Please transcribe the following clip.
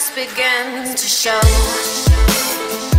cracks began to show.